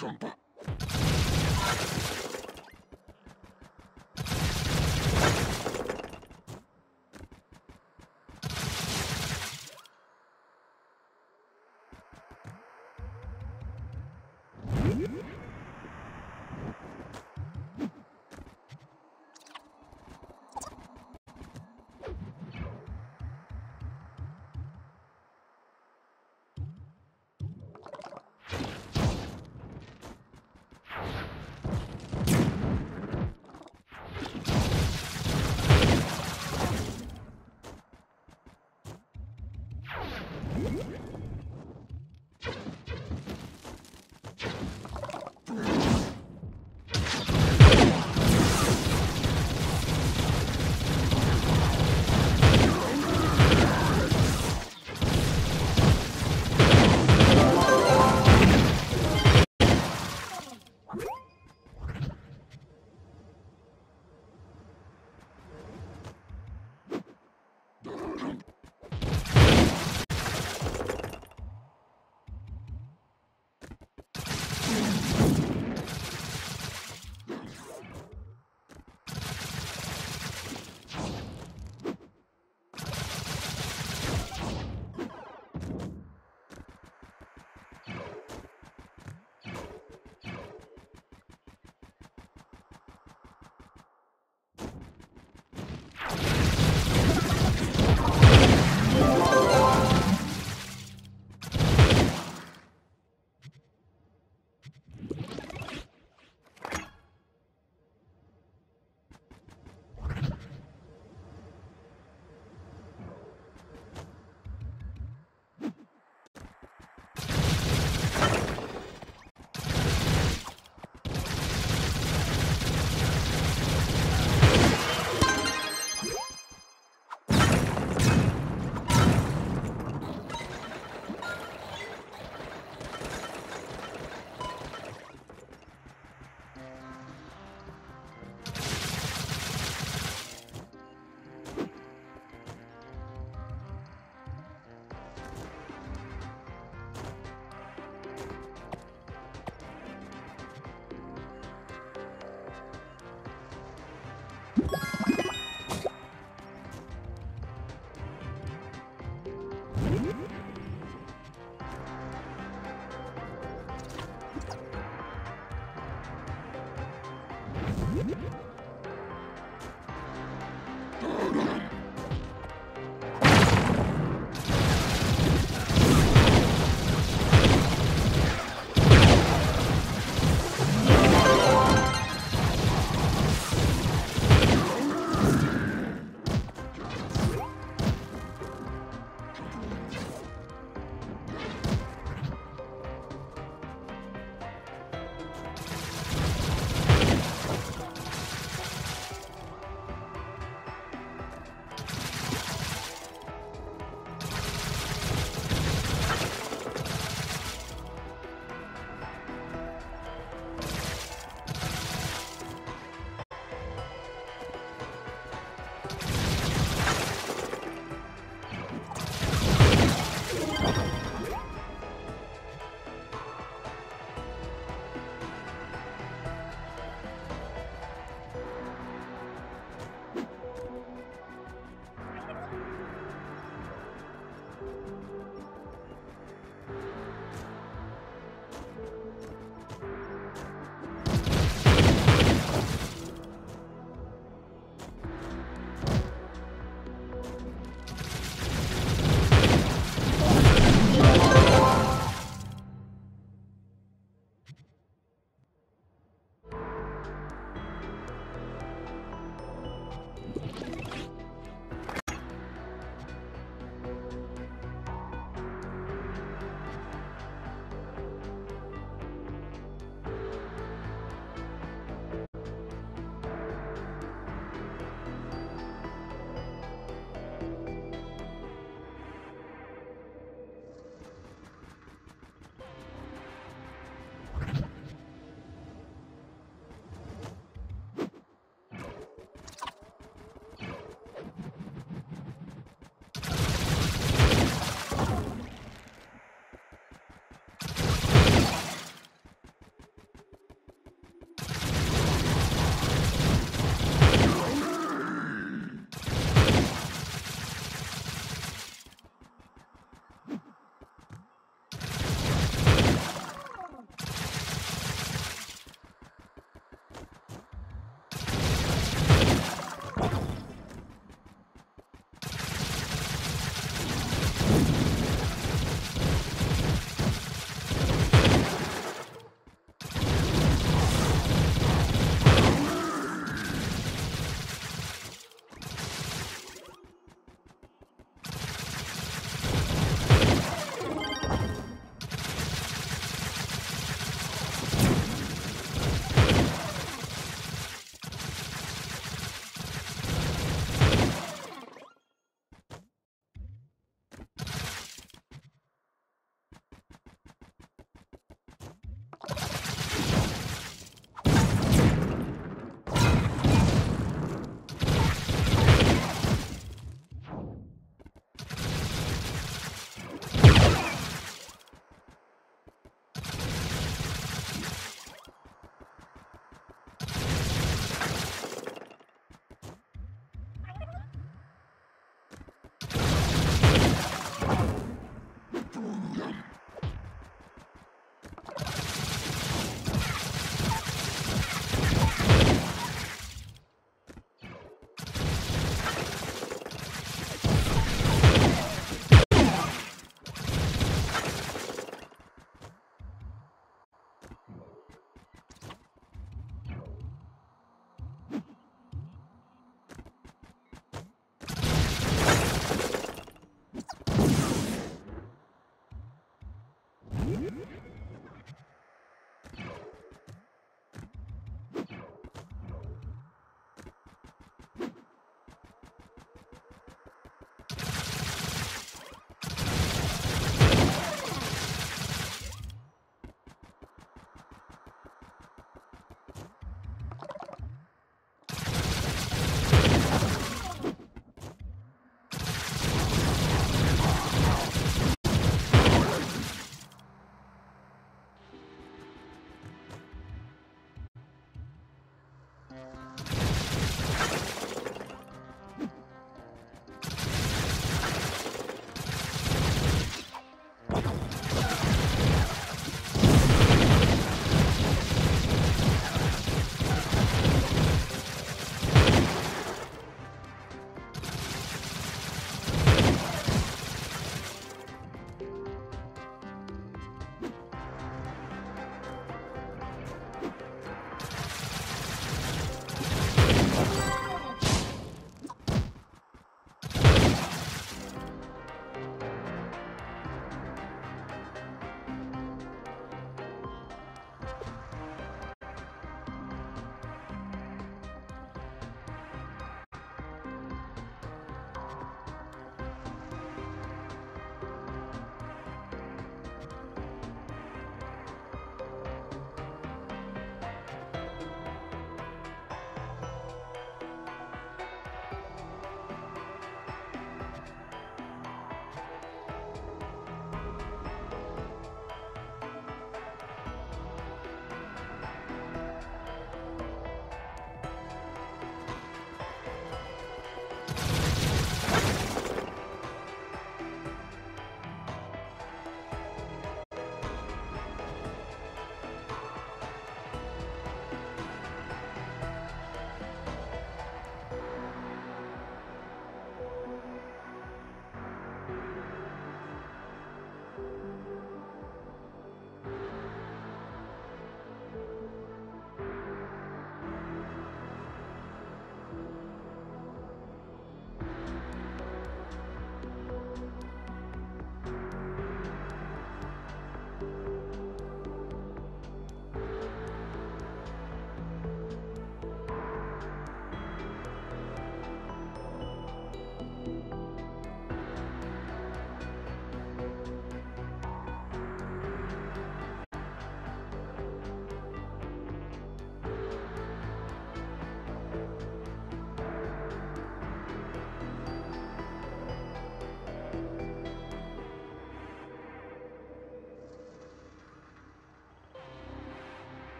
jumper.